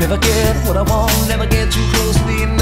Never get what I want, never get too close to the end.